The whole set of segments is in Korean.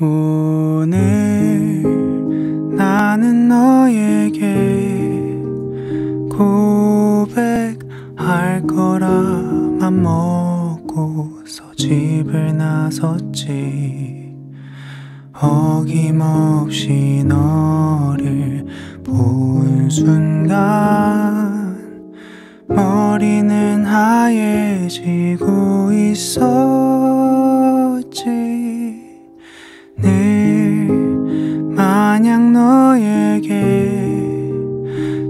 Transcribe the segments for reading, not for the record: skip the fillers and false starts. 오늘 나는 너에게 고백할 거라 맘먹고서 집을 나섰지. 어김없이 너를 본 순간 머리는 하얘지고 있었지. 늘 마냥 너에게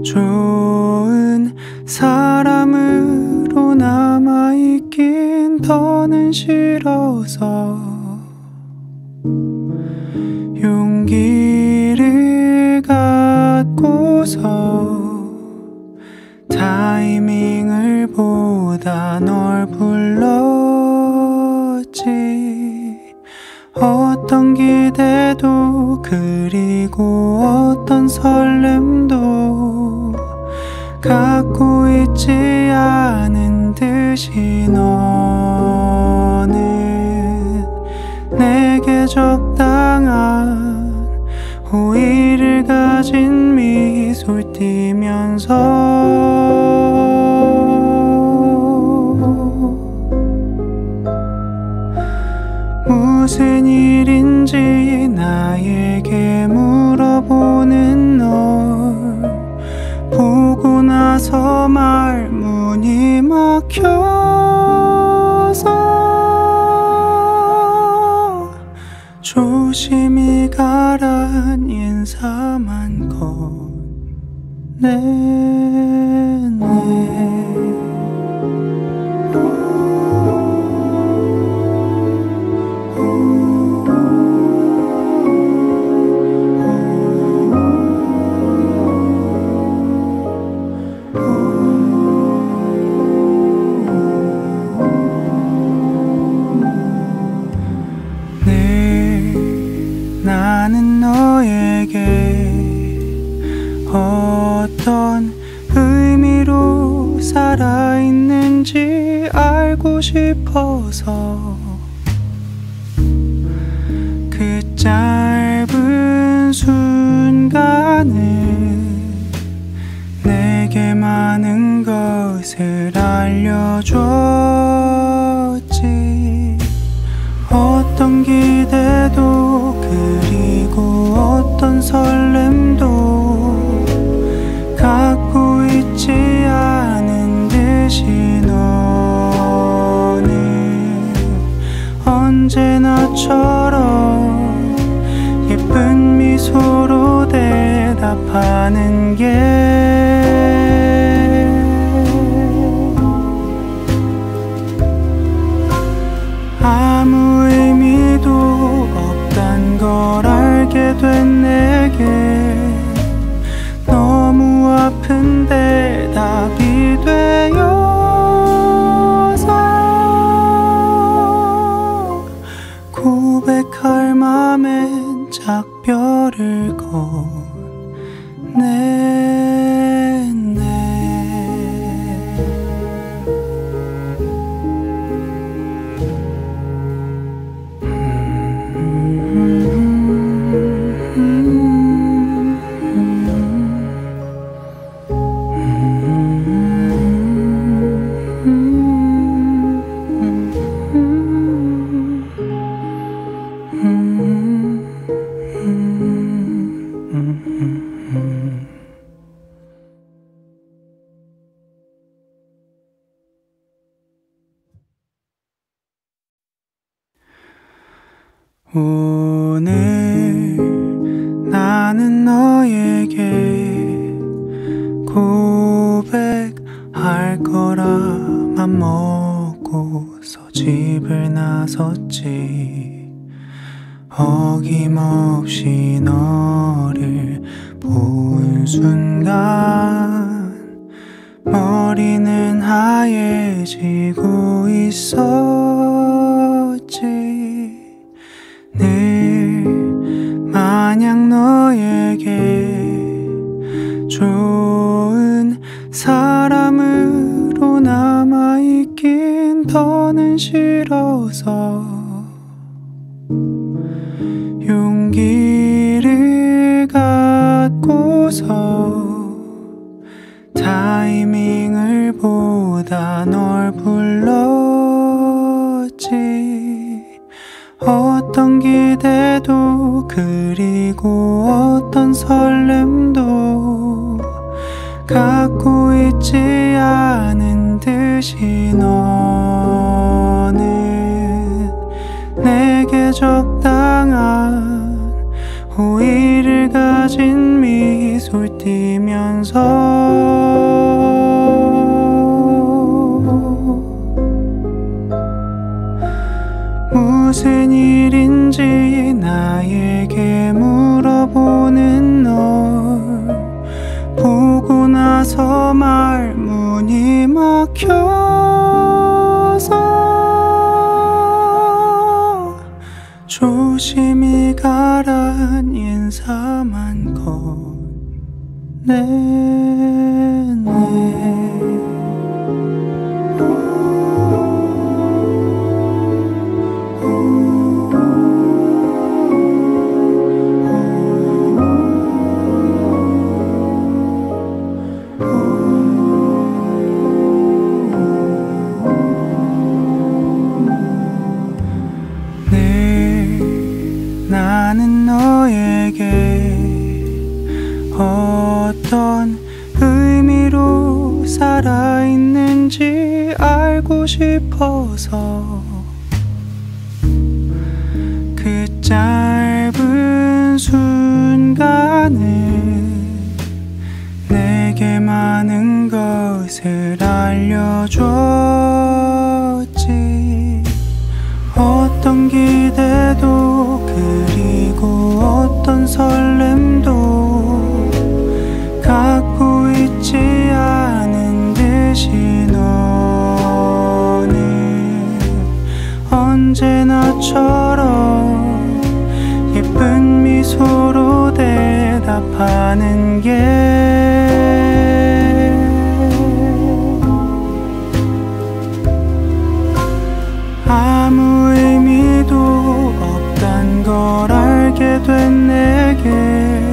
좋은 사람으로 남아있긴 더는 싫어서 용기를 갖고서 타이밍을 보다 널 불렀지. 어떤 기대도 그리고 어떤 설렘도 갖고 있지 않은 듯이 너는 내게 적당한 호의를 가진 미소를 띠면서 무슨 일인지 나에게 물어보는 널 보고 나서 말문이 막혀서 조심히 가란 인사만 건네네. 나는 너에게 어떤 의미로 살아있는지 알고 싶어서 그 짧은 순간을 내게 많은 것을 알려줬지. 어떤 기대도 그리고 어떤 설렘도 갖고 있지 않은 듯이 너는 언제나처럼 예쁜 미소로 대답하는 게 아무 의미도 없단 걸 알게 된 내게 너무 아픈 대답이 되어서 고백할 맘엔 작별을 건네네. 오늘 나는 너에게 고백할 거라 맘먹고서 집을 나섰지. 어김없이 너를 본 순간 머리는 하얘지고 있었지. 늘 마냥 너에게 좋은 사람으로 남아있긴 더는 싫어서 찾고서 타이밍을 보다 널 불렀지. 어떤 기대도 그리고 어떤 설렘도 갖고 있지 않은 듯이 너는 내게 적당한 호의를 가진 미소를 띠면서 무슨 일인지 나에게 물어보는 널 보고 나서 말문이 막혀서 조심히 가란 인사만 건네네. 나는 너에게 어떤 의미로 살아있는지 알고 싶어서 그 짧은 순간을 내게 많은 것을 알려줬지. 어떤 기대도 그리고 어떤 설렘도 갖고 있지 않은 듯이 너는 언제나처럼 예쁜 미소로 대답하는 게 아무 의미도 없단 걸 알게 된 내게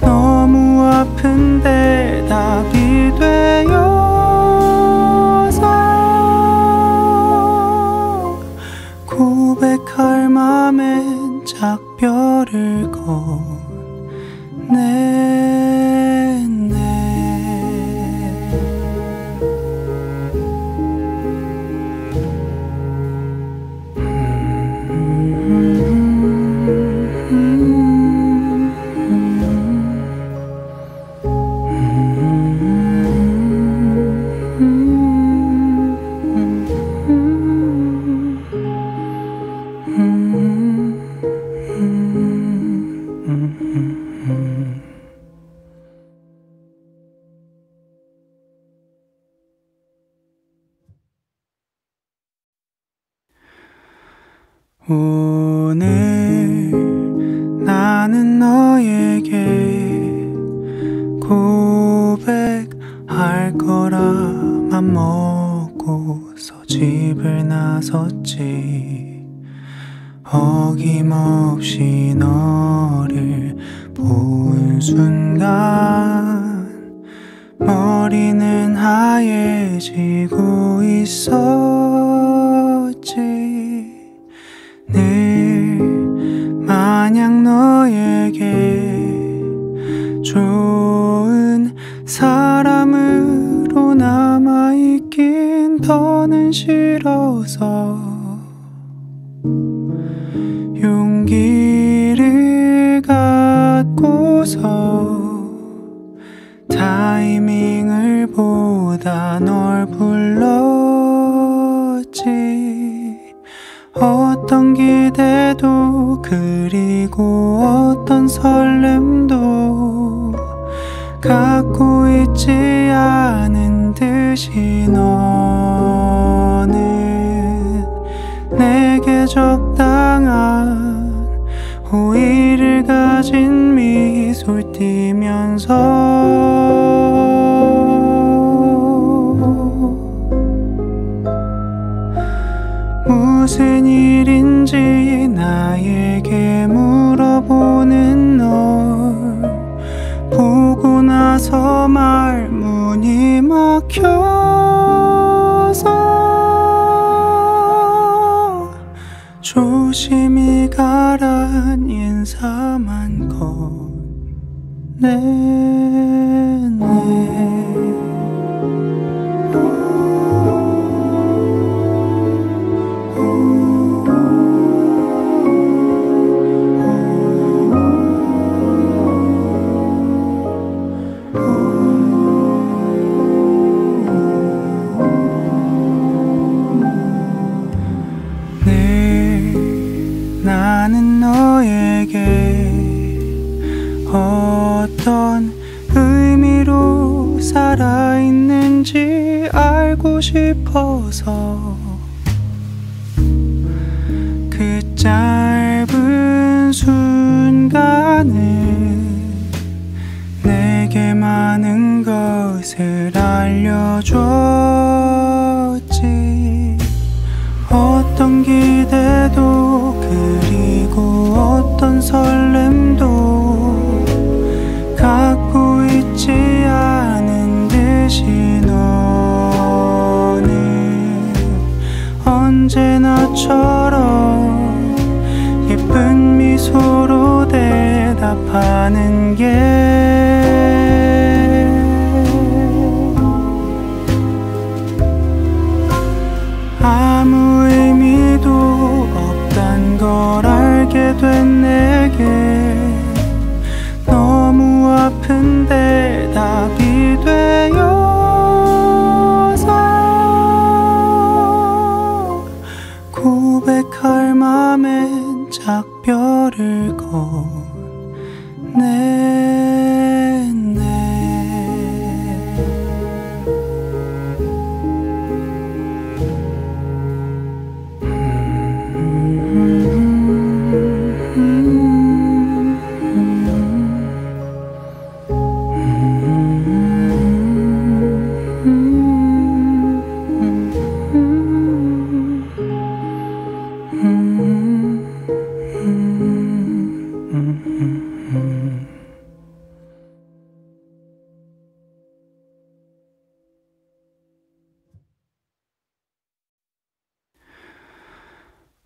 너무 아픈 대답이 되어서 고백할 맘엔 작별을 건네네. 오늘 나는 너에게 고백할 거라 맘먹고서 집을 나섰지. 어김없이 너를 본 순간 머리는 하얘지고 있었지. 늘 마냥 너에게 좋은 사람으로 남아있긴 더는 싫어서 용기를 갖고서 타이밍을 보다 널 불렀지. 어떤 기대도 그리고 어떤 설렘도 갖고 있지 않은 듯이 너는 내게 적당한 호의를 가진 미소를 띠면서 무슨 일인지 나에게 물어보는 널 말 문이 막혀서 조심히 가란 인사만 건네네. 나는 너에게 어떤 의미로 살아있는지 알고 싶어서 그 짧은 순간을 내게 많은 것을 알려줬지. 어떤 기대도 그리고 어떤 설렘도 갖고 있지 않은 듯이 너는 언제나처럼 예쁜 미소로 대답하는 게 아무 의미도 없단 걸 알게 된 내게 너무 아픈 대답이 되어서 고백할 맘엔 작별을 건네네.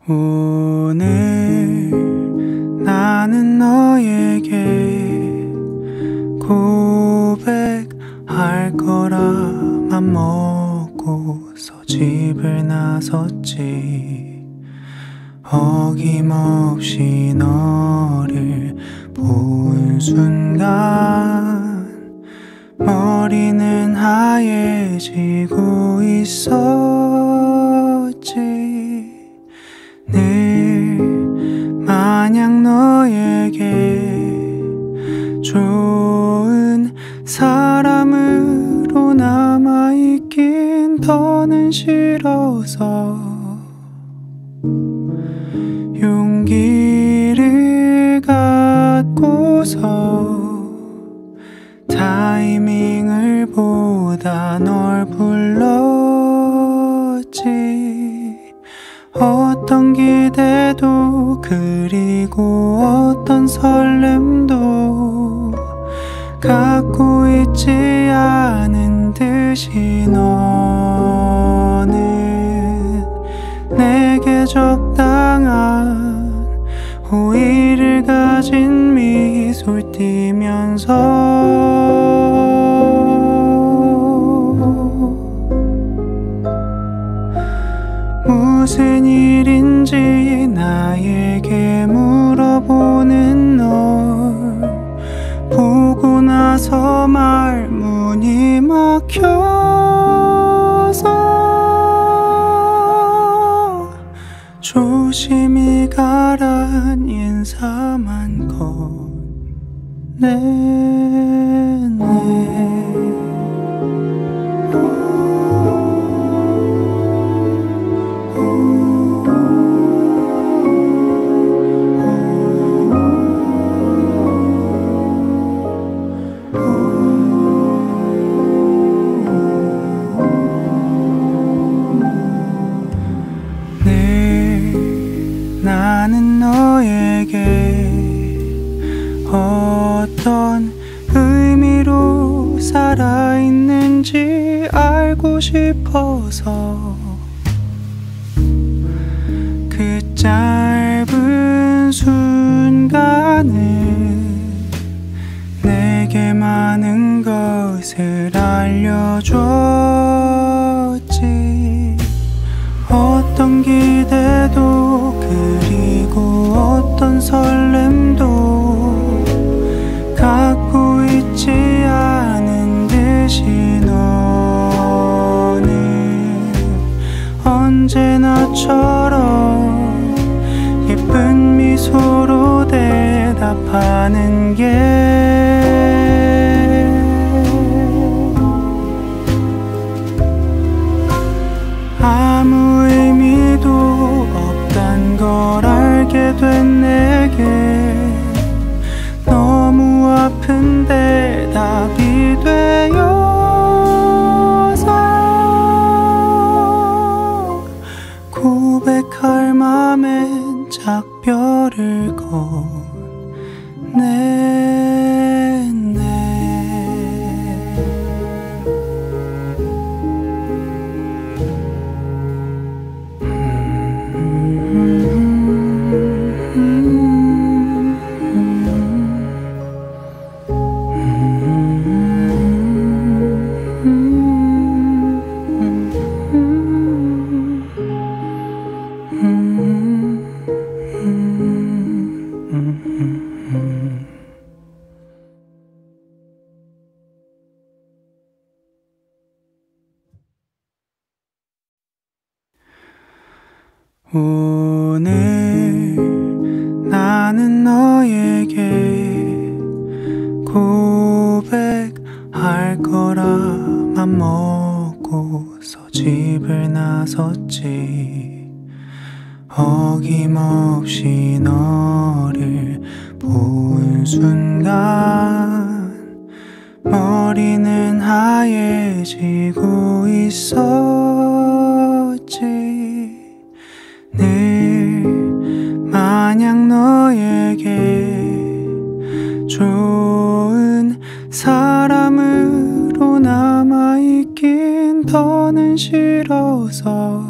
오늘 나는 너에게 고백할 거라만 먹고서 집을 나섰지. 어김없이 너를 본 순간 머리는 하얘지고 있었지. 늘 마냥 너에게 좋은 사람으로 남아있긴 더는 싫어서 용기를 갖고서 타이밍을 보다 널 불렀지. 어떤 기대도 그리고 어떤 설렘도 갖고 있지 않은 듯이 너는 내게 적당한 호의를 가진 미소를 띠면서 무슨 일인지 나에게 물어보는 널 보고 나서 말 문이 막혀서 조심히 가란 인사만 건네네. 나는 너에게 어떤 의미로 살아있는지 알고 싶어서 그 짧은 순간은 내게 많은 것을 알려줬지. 어떤 기대도 그리고 어떤 설렘도 갖고 있지 않은 듯이 너는 언제나처럼 예쁜 미소로 대답하는 게 아무 의미도 없단 걸 알게 된 내게 너무 아픈데 답이 되어서 고백할 맘엔 작별을 건네네. 오늘 나는 너에게 고백할 거라 맘먹고서 집을 나섰지. 어김없이 너를 본 순간 머리는 하얘지고 있었지. 늘 마냥 너에게 좋은 사람으로 남아있긴 더는 싫어서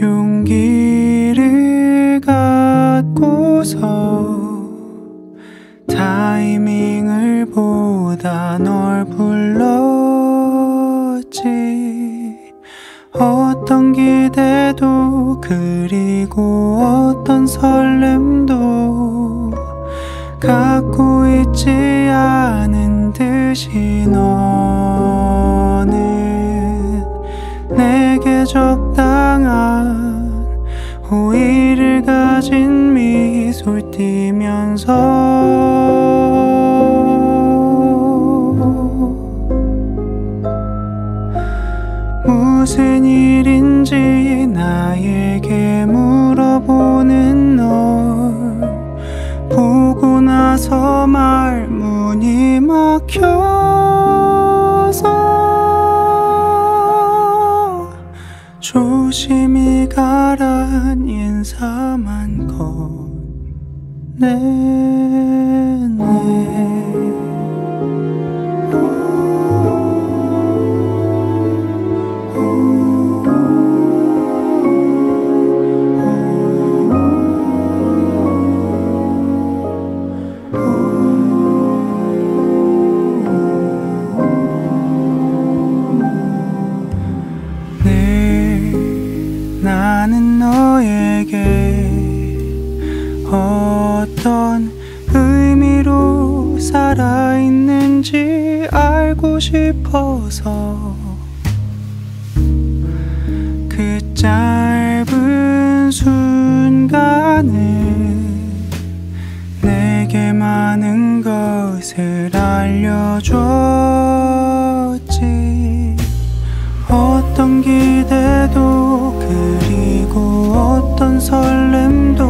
용기를 갖고서 타이밍을 보다 널 불렀지. 어떤 기대도 그리고 어떤 설렘도 갖고 있지 않은 듯이 너는 내게 적당한 호의를 가진 미소를 띠면서 무슨 일인지 나에게 물어보는 널 보고 나서 말문이 막혀서 조심히 가란 인사만 건네네. 나는 너에게 어떤 의미로 살아있는지 알고 싶어서 그 짧은 순간은 내게 많은 것을 알려줬지. 어떤 기대도 그리고 어떤 설렘도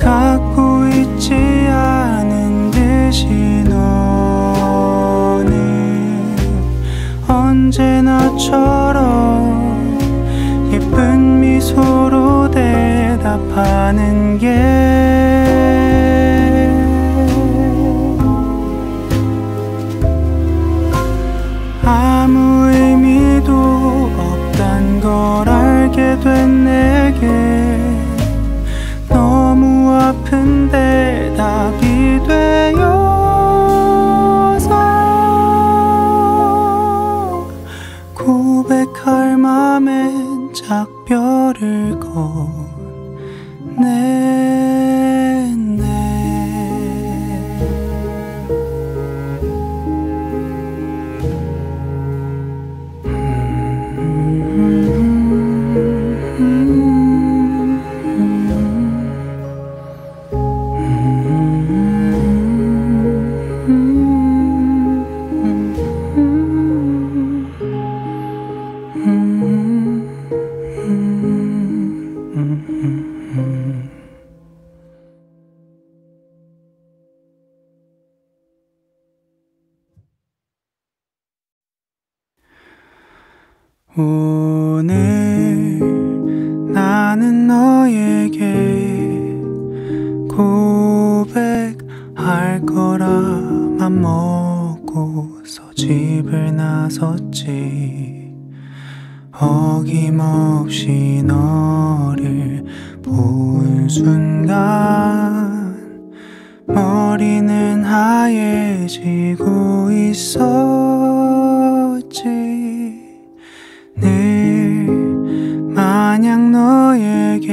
갖고 있지 않은 듯이 너는 언제나처럼 예쁜 미소로 대답하는 게 작별을 오늘 나는 너에게 고백할 거라 맘 먹고서 집을 나섰지. 어김없이 너를 본 순간 머리는 하얘지고 있었지. 늘 마냥 너에게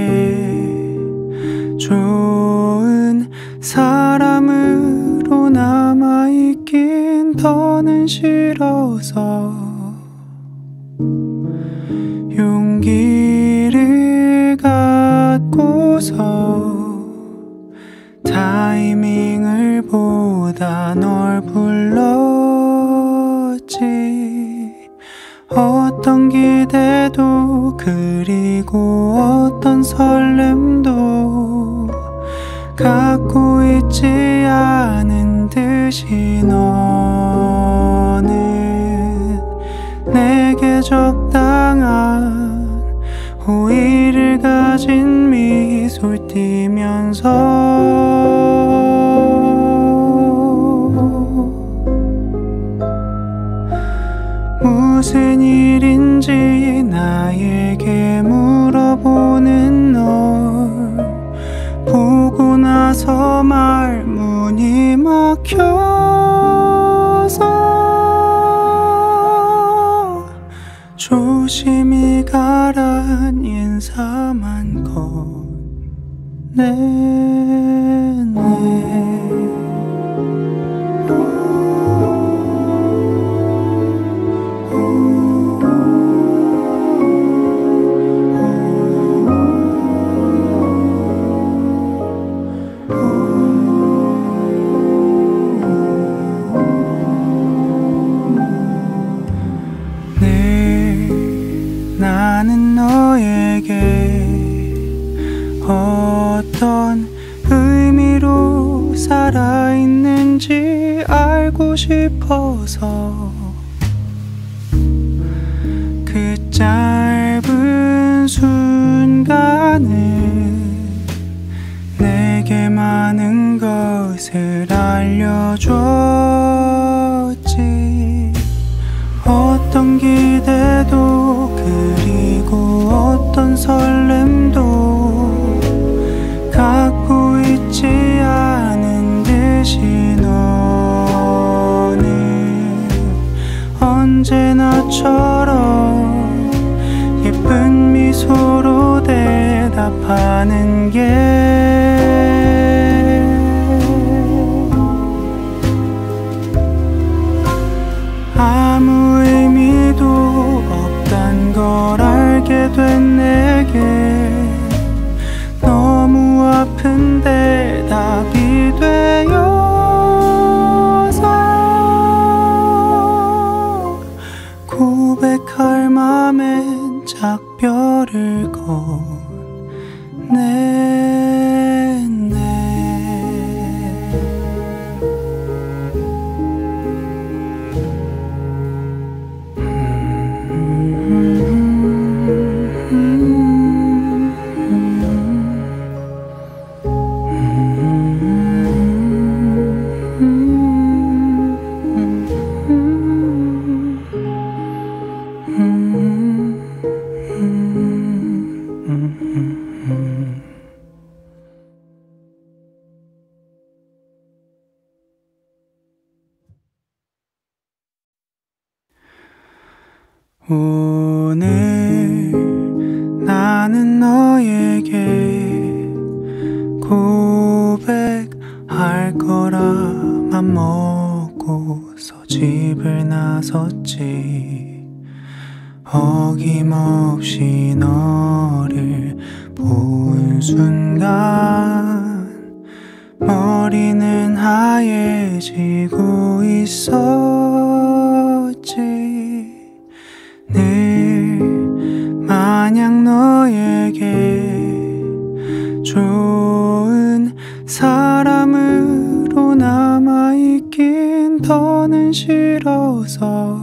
좋은 사람으로 남아있긴 더는 싫어서 용기를 갖고서 타이밍을 보다 널 불렀지. 어떤 기대도 그리고 어떤 설렘도 갖고 있지 않은 듯이 너는 내게 적당한 호의를 가진 미소를 띠면서 무슨 일인지 나에게 물어보는 널 보고 나서 말문이 막혀서 조심히 가란 인사만 건네네. 나는 너에게 어떤 의미로 살아있는지 알고 싶어서 그 짧은 순간은 내게 많은 것을 알려줬지. 어떤 기대도 그리고 어떤 설렘도 갖고 있지 않은 듯이 너는 언제나처럼 예쁜 미소로 대답하는 게 아무 의미도 없단 걸 알게 된 내게 너무 아픈데 답이 되어서 고백할 맘엔 작별을 건네네. 오늘 나는 너에게 고백할 거라 맘먹고서 집을 나섰지. 어김없이 너를 본 순간 머리는 하얘지고 있었지. 늘 마냥 너에게 좋은 사람으로 남아있긴 더는 싫어서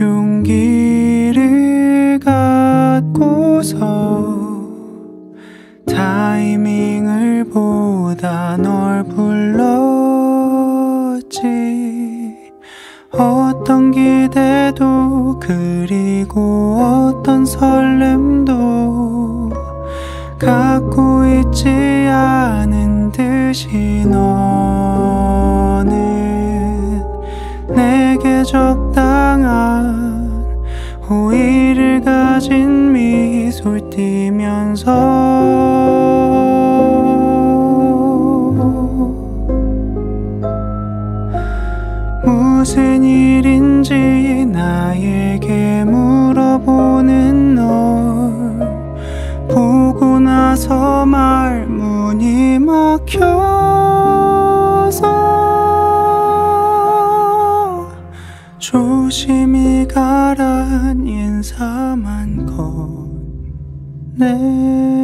용기를 갖고서 타이밍을 보다 널 불렀지. 어떤 기대도 그리고 어떤 설렘도 갖고 있지 않은 듯이 너는 내게 적당한 호의를 가진 미소를 띠면서 무슨 일인지 나에게 물어보는 널 보고 나서 말문이 막혀서 조심히 가란 인사만 건네네.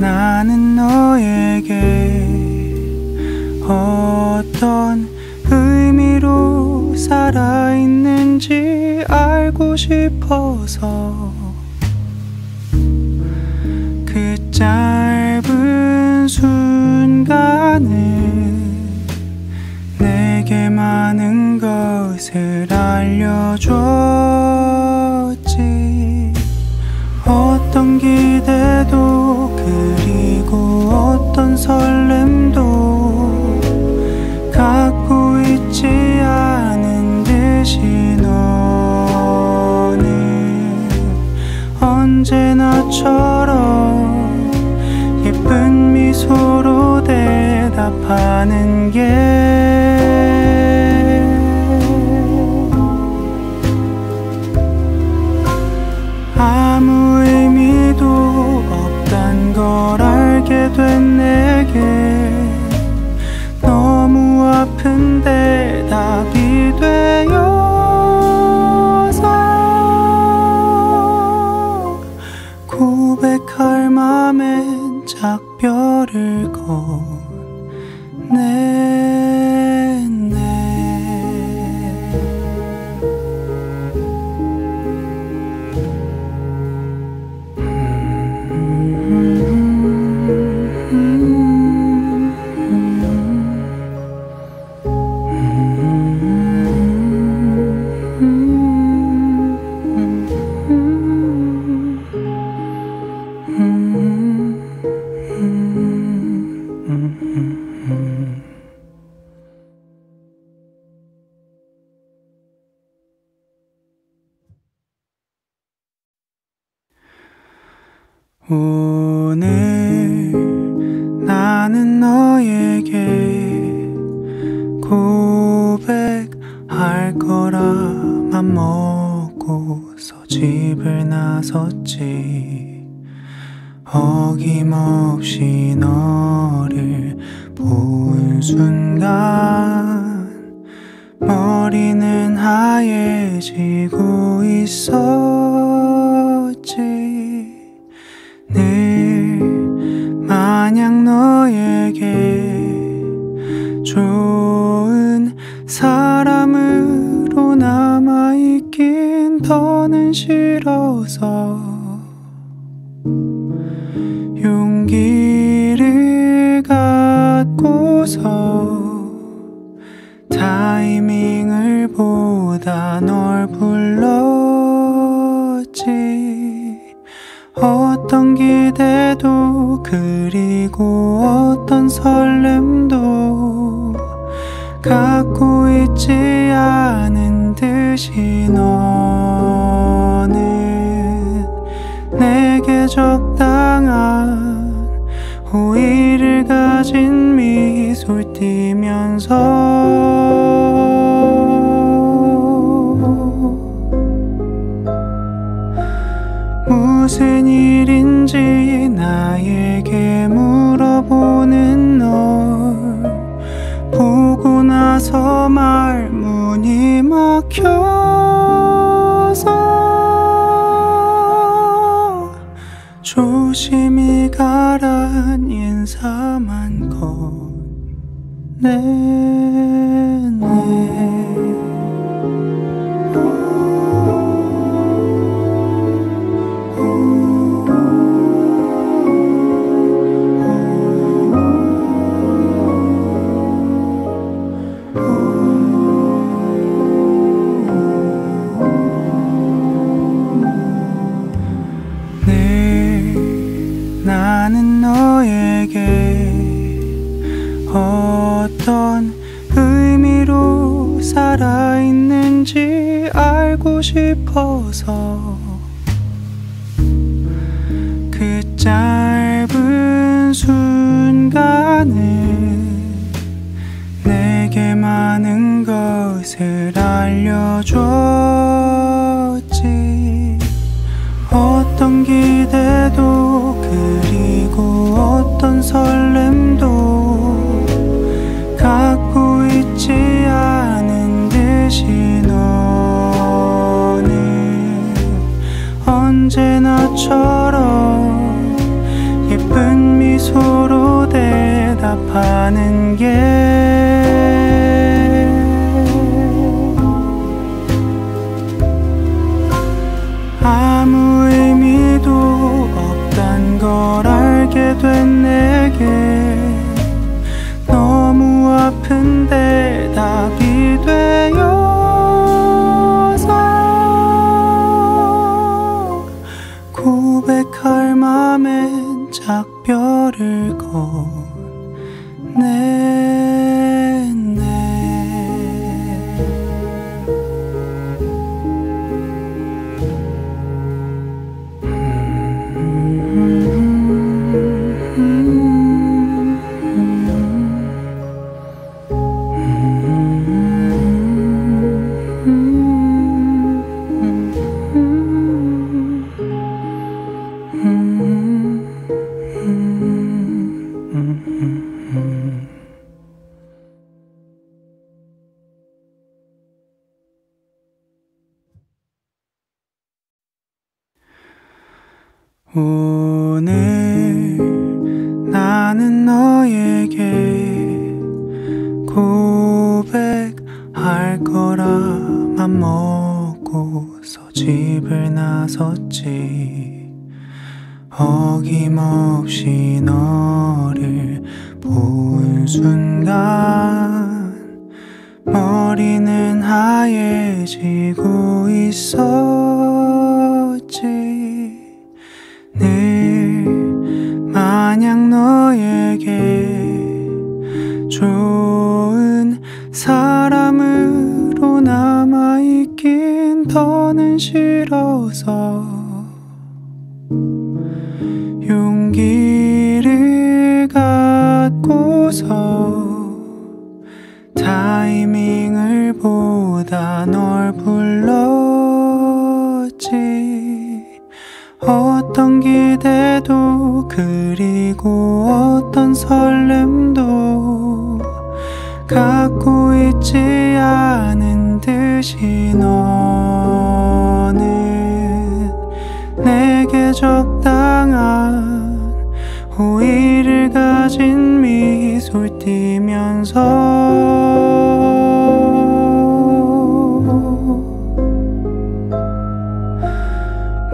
나는 너에게 어떤 의미로 살아있는지 알고 싶어서 그 짧은 순간을 내게 많은 것을 알려줬지. 어떤 기대도 그리고 어떤 설렘도 갖고 있지 않은 듯이 너는 언제나처럼 예쁜 미소로 대답하는 게 아무 의미도 없단 걸 알게 된 내게 너무 아픈 대답이 되어서 고백할 맘엔 작별을 건네네. 오늘 나는 너에게 고백할 거라 맘먹고서 집을 나섰지. 어김없이 너를 본 순간 머리는 하얘지고 있었지. 늘 마냥 너에게 좋은 사람으로 남아있긴 더는 싫어서 용기를 갖고 찾고서 타이밍을 보다 널 불렀지. 어떤 기대도 그리고 어떤 설렘도 갖고 있지 않은 듯이 너는 내게 적당한 호의를 가진 미소를 띠면서 무슨 일인지 나에게 물어보는 널 보고 나서 말문이 막혀서 조심히 가란 인사만 건네네. 어떤 의미로 살아있는지 알고 싶어서 그 짧은 순간을 내게 많은 것을 알려줬지. 어떤 기대도 그리고 어떤 설렘도 갖고 있지 않은 듯이 너는 언제나처럼 예쁜 미소로 대답하는 게 아무 의미도 없단 걸 알게 된 내게 너무 아픈데 답이 되어서 고백할 맘엔 작별을 건네네. 오늘 나는 너에게 고백할 거라만 먹고서 집을 나섰지. 어김없이 너를 본 순간 머리는 하얘지고 있었지. 늘 마냥 너에게 좋은 사람으로 남아있긴 더는 싫어서 용기를 갖고서 타이밍을 보다 널 불렀지. 어떤 기대도 그리고 어떤 설렘도 갖고 있지 않은 듯이 너는 내게 적당한 호의를 가진 미소를 띠면서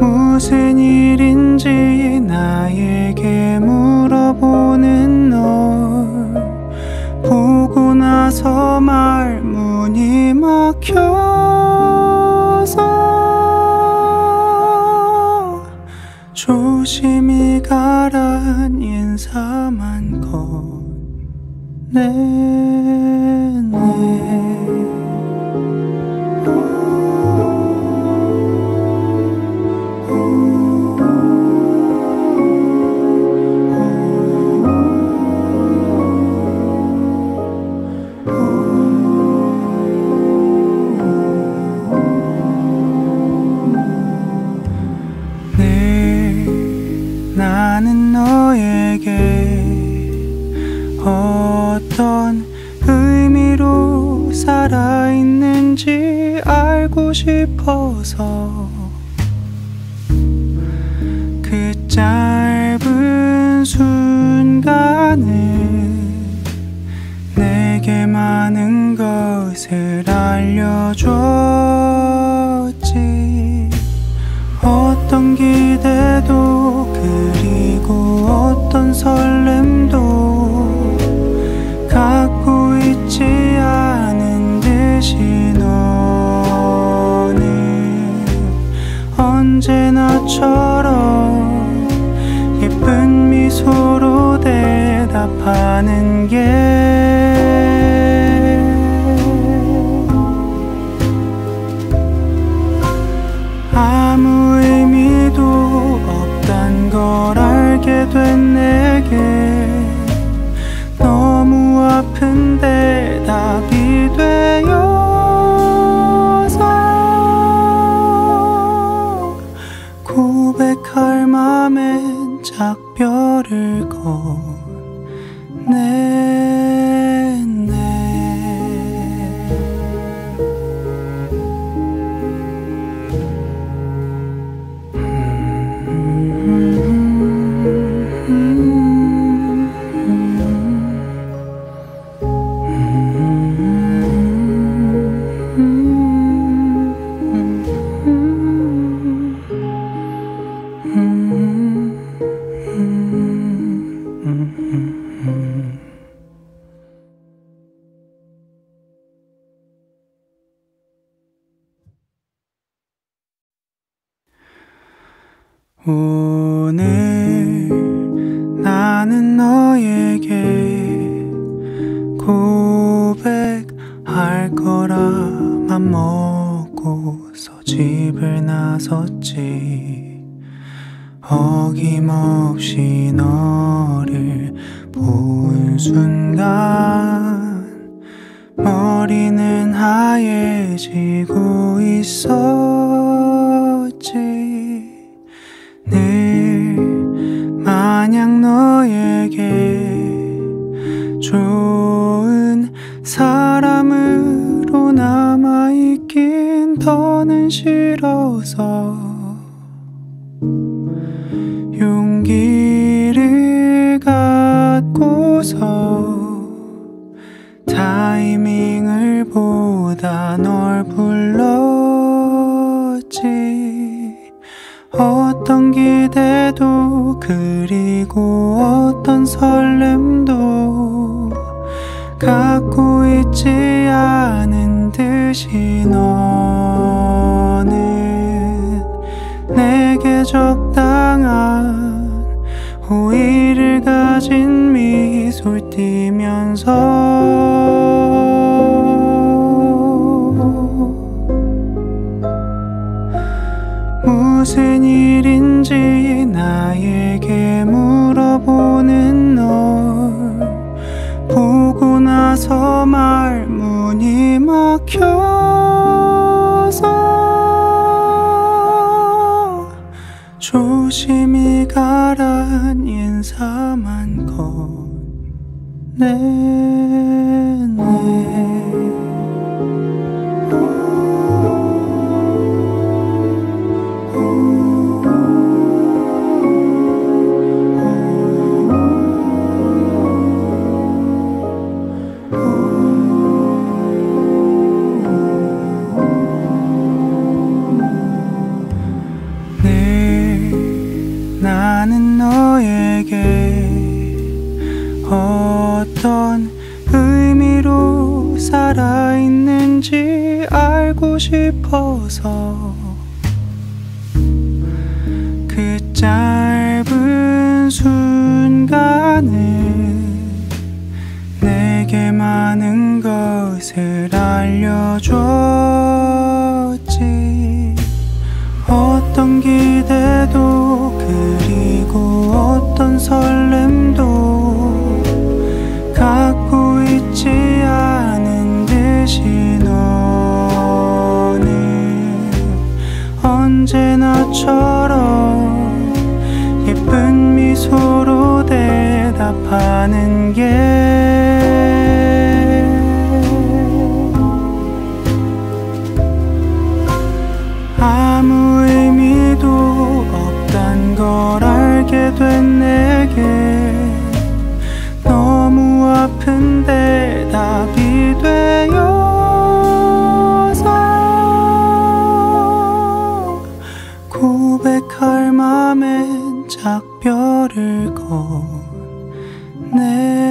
무슨 일인지 나에게 물어보는 널 그래서 말문이 막혀서 조심히 가란 인사만 건네네. 나는 너에게 어떤 의미로 살아있는지 알고 싶어서 그 짧은 순간을 내게 많은 것을 알려줬지. 어떤 기대도 그리고 어떤 설렘도 갖고 있지 않은 듯이 너는 언제나처럼 예쁜 미소로 대답하는 게 아무 의미도 없단 걸 알게 된 내게 너무 아픈 대답이 되어서 고백할 맘엔 작별을 건네네. 오늘 나는 너에게 고백할 거라만 먹고서 집을 나섰지. 어김없이 너를 본 순간 머리는 하얘지고 있었지. 늘 마냥 너에게 좋은 사람으로 남아있긴 더는 싫어서 용기를 갖고서 타이밍을 보다 널 불렀지. 어떤 기대도 그리고 어떤 설렘도 갖고 있지 않은 듯이 너는 내게 적당한 호의를 가진 미소를 띠면서 무슨 일인지 나에게 물어보는 널 보고 나서 말문이 막혀서 조심히 가란 인사만 건네네. 나는 너에게 어떤 의미로 살아있는지 알고 싶어서 그 짧은 순간은 내게 많은 것을 알려줬지. 어떤 기대도 그리고 어떤 설렘도 갖고 있지 않은 듯이 너는 언제나처럼 예쁜 미소로 대답하는 게 아무 의미도 없단 걸 알게 된 내게 너무 아픈데 답이 되어서 고백할 맘엔 작별을 건네네.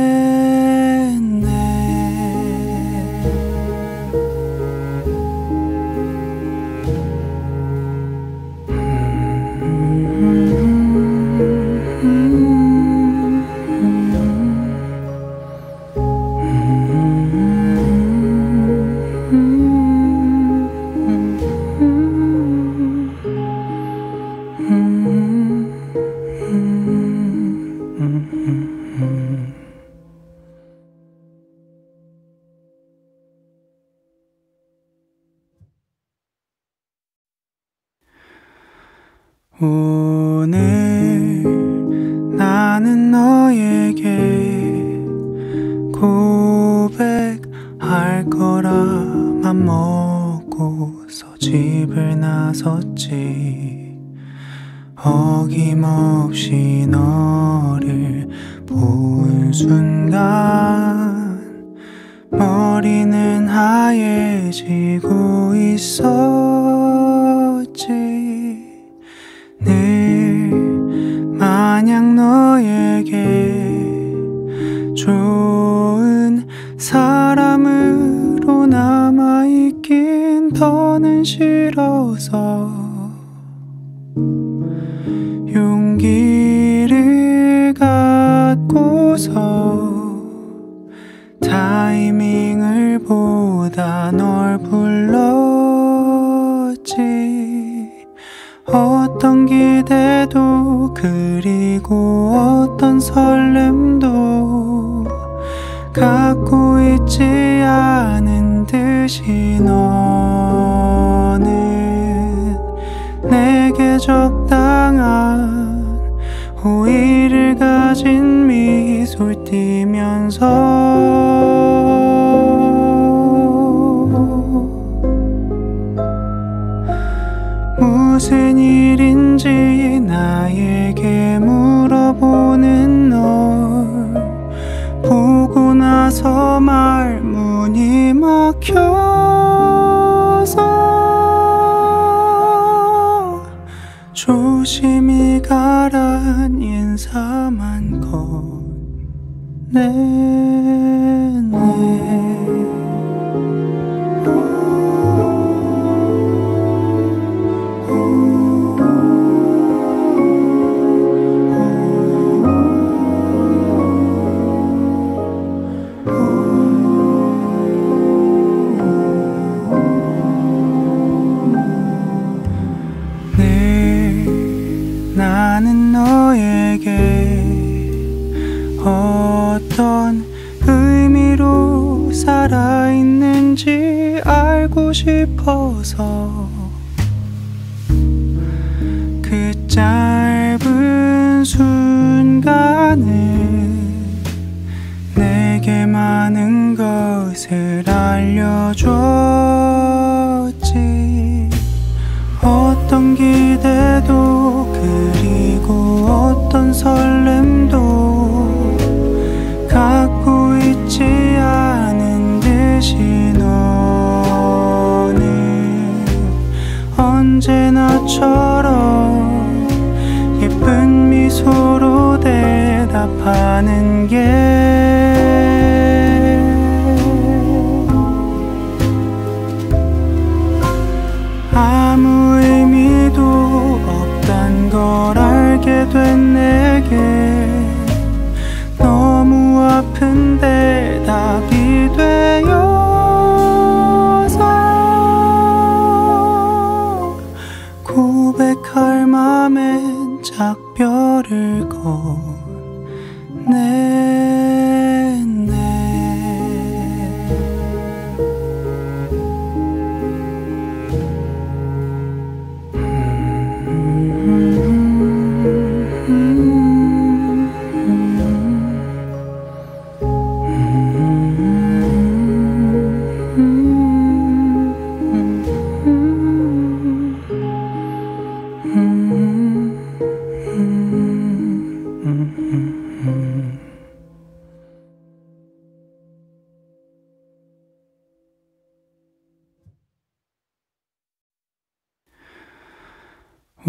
오늘 나는 너에게 고백할 거라 맘먹고서 집을 나섰지. 어김없이 너를 본 순간 머리는 하얘지고 있었지. 늘 마냥 너에게 좋은 사람으로 남아있긴 더는 싫어서 용기를 갖고서 타이밍을 보다 널 불렀지. 어떤 기대도 그리고 어떤 설렘도 갖고 있지 않은 듯이 너는 내게 적당한 호의를 가진 미소를 띠면서 무슨 일인지 나에게 물어보는 널 보고 나서 말문이 막혀서 조심히 가란 인사만 건네네. 나는 너에게 어떤 의미로 살아있는지 알고 싶어서 그 짧은 순간은 내게 많은 것을 알려줬지. 어떤 기대도 그리고 어떤 설렘도 갖고 있지 않은 듯이 너는 언제나처럼 예쁜 미소로 대답하는 게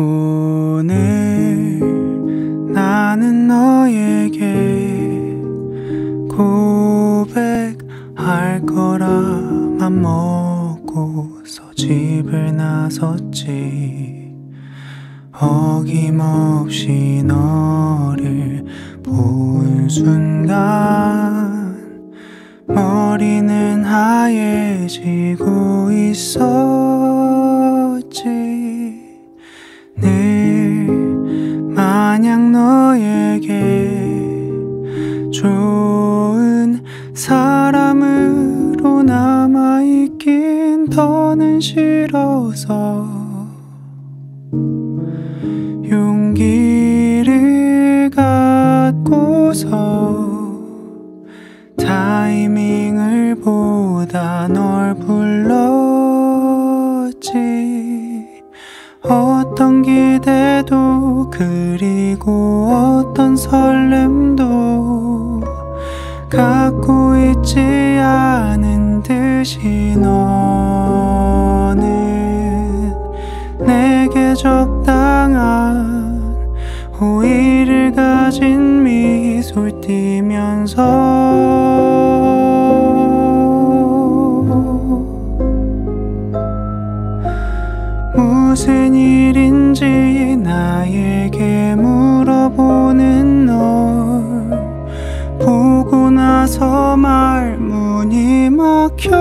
오늘 나는 너에게 고백할 거라 맘먹고서 집을 나섰지. 어김없이 너를 본 순간 머리는 하얘지고 있었지. 늘 마냥 너에게 좋은 사람으로 남아있긴 더는 싫어서 용기를 갖고서 타이밍을 보다 널 불렀지. 어떤 기대도 그리고 어떤 설렘도 갖고 있지 않은 듯이 너는 내게 적당한 호의를 가진 미소를 띠면서 무슨 일인지 나에게 물어보는 널 보고 나서 말문이 막혀서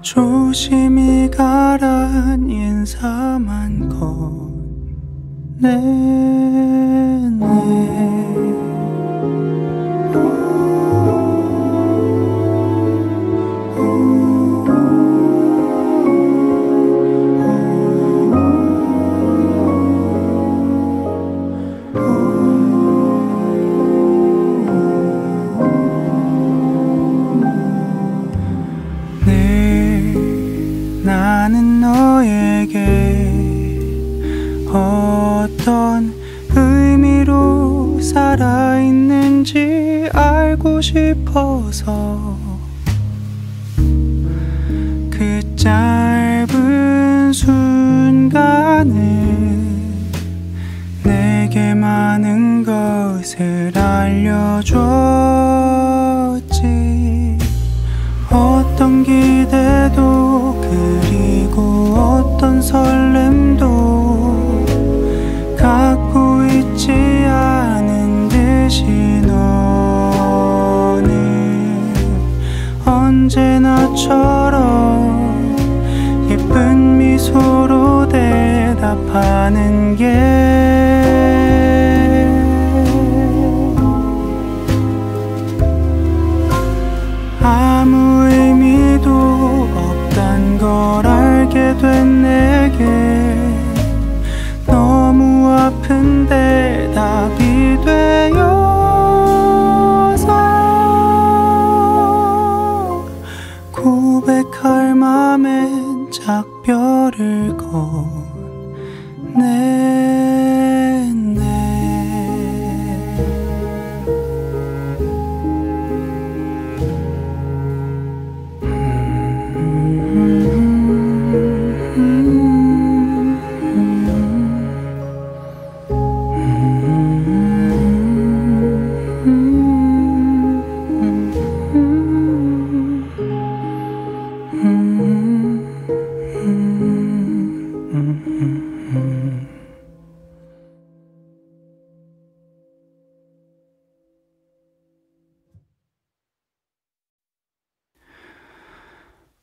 조심히 가란 인사만 건네네. 나는 너에게 어떤 의미로 살아있는지 알고 싶어서 그 짧은 순간은 내게 많은 것을 알려줬지. 어떤 기대도 그리고 어떤 설렘도 갖고 있지 않은 듯이 너는 언제나처럼 예쁜 미소로 대답하는 게 아무 의미도 없단 걸 알게 된 내게 너무 아픈 대답이 되어서 고백할 맘엔 작별을 건네네.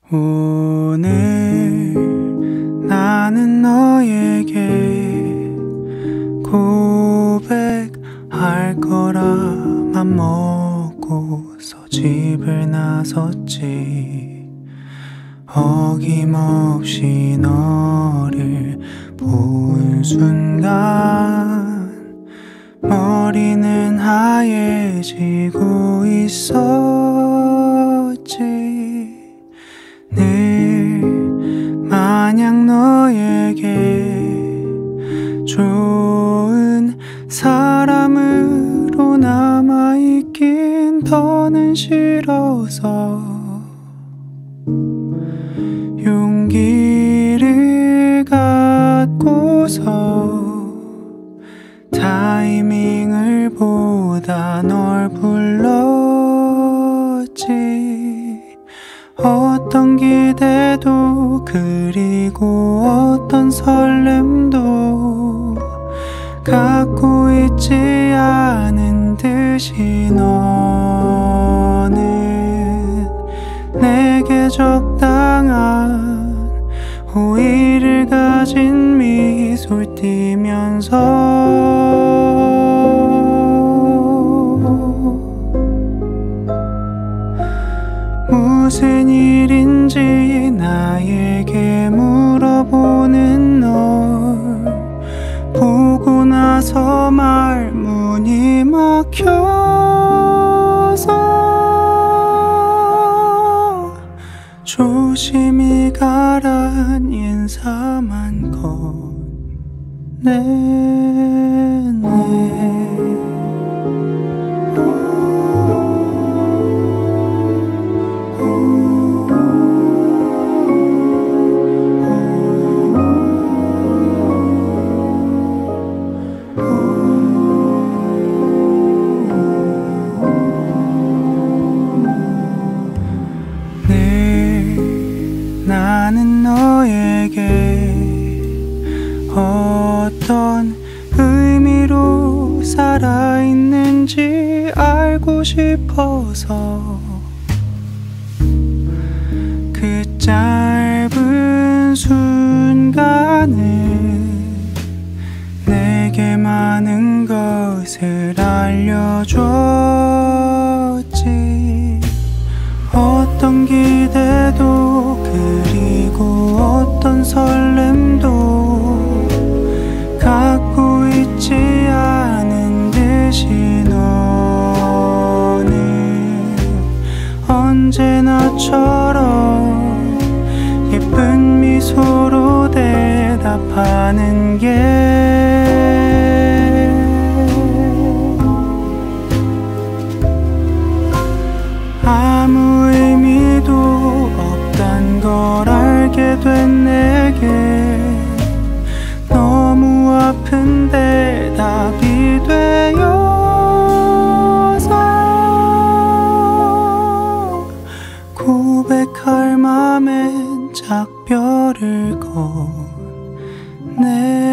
오늘 나는 너에게 고백할 거라 맘먹고서 집을 나섰지. 어김없이 너를 본 순간 머리는 하얘지고 있었지. 늘 마냥 너에게 좋은 사람으로 남아있긴 더는 싫어서 보다 널 불렀지. 어떤 기대도 그리고 어떤 설렘도 갖고 있지 않은 듯이 너는 내게 적당한 호의를 가진 미소를 띠면서 무슨 일인지 나에게 물어보는 널 보고 나서 말문이 막혀서 조심히 가란 인사만 건네네. 나는 너에게 어떤 의미로 살아있는지 알고 싶어서 그 짧은 순간을 내게 많은 것을 알려줬지. 어떤 기대도 그리고 어떤 설렘도 갖고 있지 않은 듯이 너는 언제나처럼 예쁜 미소로 대답하는 게 아무 의미도 없단 걸 알게 된 내게 너무 아픈 대답이 되어서 고백할 맘엔 작별을 건네네.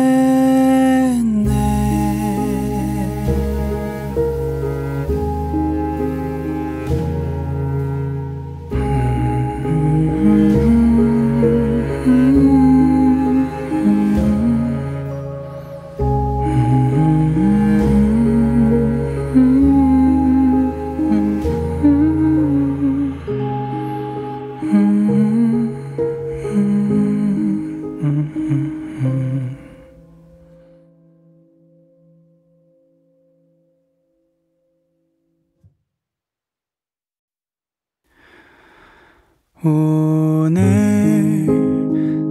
오늘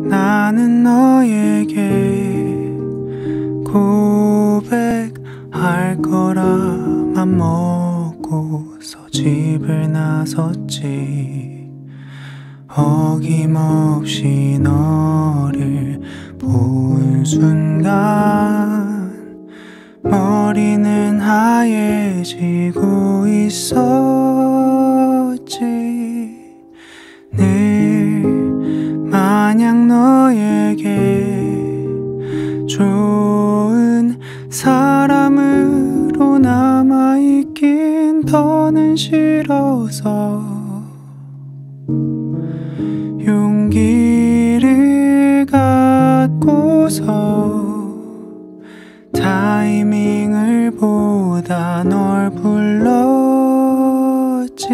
나는 너에게 고백할 거라만 먹고서 집을 나섰지. 어김없이 너를 본 순간 머리는 하얘지고 있었지. 늘 마냥 너에게 좋은 사람으로 남아있긴 더는 싫어서 용기를 갖고서 타이밍을 보다 널 불렀지.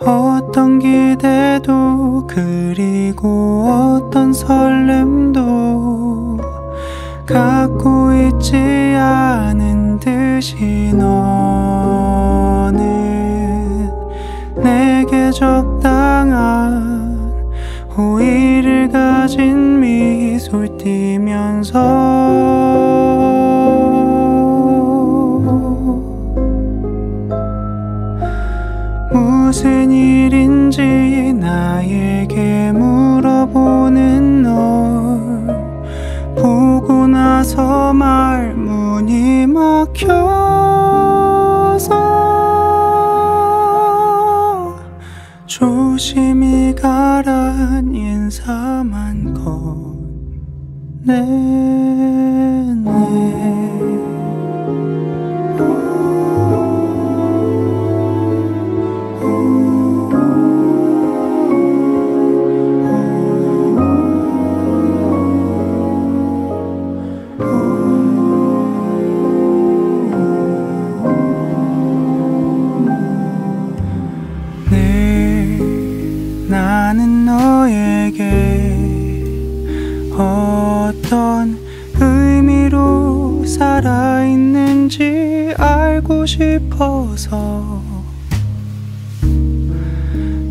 어떤 기대도 그리고 어떤 설렘도 갖고 있지 않은 듯이 너는 내게 적당한 호의를 가진 미소를 띠면서 무슨 일인지 나에게 물어보는 널 보고 나서 말문이 막혀 조심히 가란 인사만 건네네. 나는 너에게 어떤 의미로 살아있는지 알고 싶어서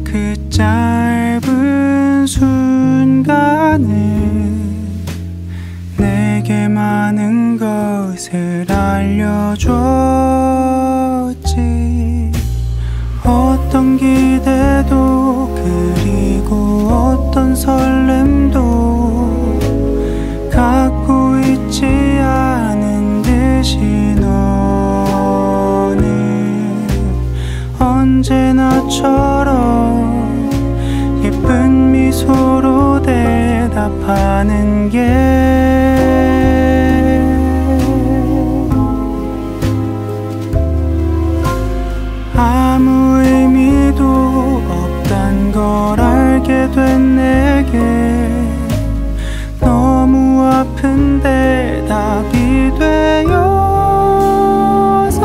그 짧은 순간을 내게 많은 것을 알려줬지. 어떤 기대도 그리고 어떤 설렘도 갖고 있지 않은 듯이 너는 언제나처럼 예쁜 미소로 대답하는 게 아무 의미도 없단 걸 알게 된 내게 너무 아픈 대답이 되어서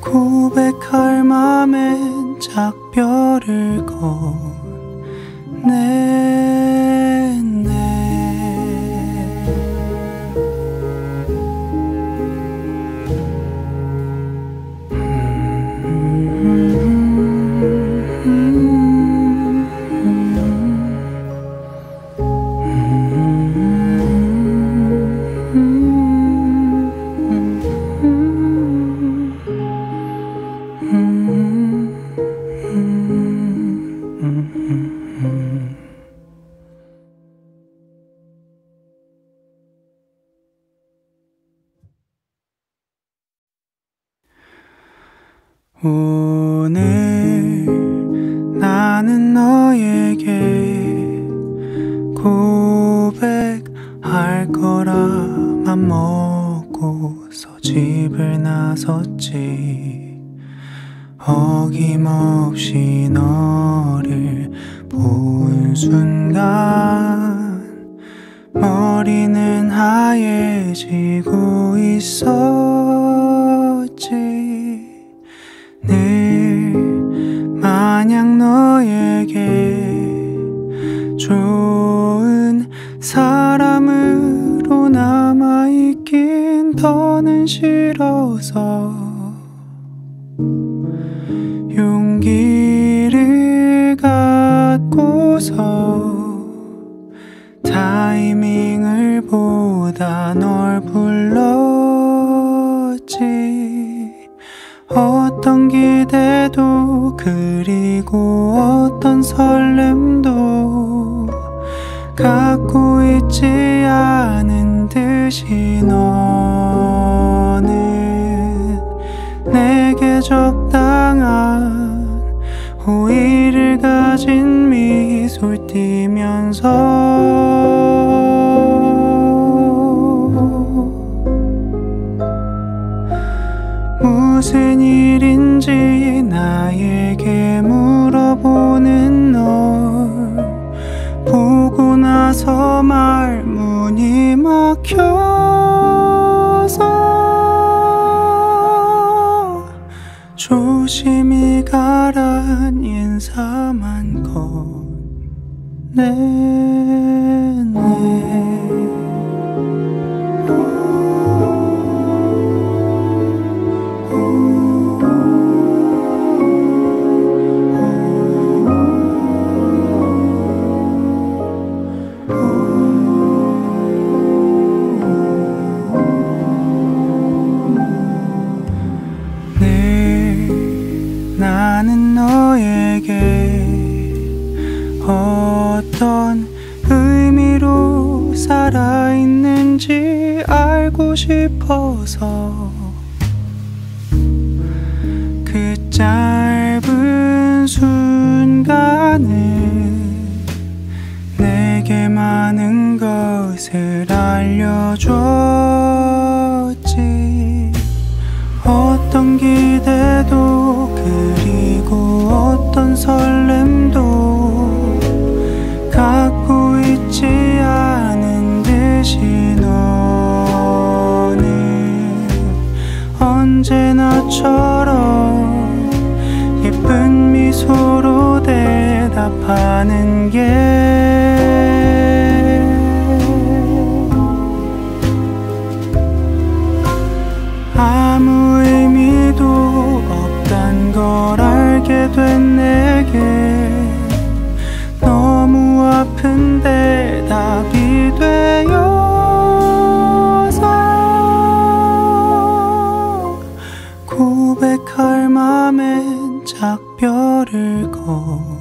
고백할 맘엔 작별을 건네네. 오늘 나는 너에게 고백할 거라만 먹고서 집을 나섰지. 어김없이 너를 본 순간 머리는 하얘지고 있었지. 늘 마냥 너에게 좋은 사람으로 남아있긴 더는 싫어서 용기를 갖고서 타이밍을 보다 널 불렀지. 어떤 기대도 그리고 어떤 설렘도 갖고 있지 않은 듯이 너는 내게 적당한 호의를 가진 미소를 띠면서 무슨 일인지 나에게 물어보는 널 보고 나서 말문이 막혀서 조심히 가란 인사만 건네네. 나는 너에게 어떤 의미로 살아있는지 알고 싶어서 그 짧은 순간에 내게 많은 것을 알려줬지. 어떤 기대도 그리고 어떤 설렘도 갖고 있지 않은 듯이 너는 언제나처럼 예쁜 미소로 대답하는 게 아무 의미도 없단 걸 알게 된 내게 너무 아픈 대답이 되어서 고백할 맘에 작별을 거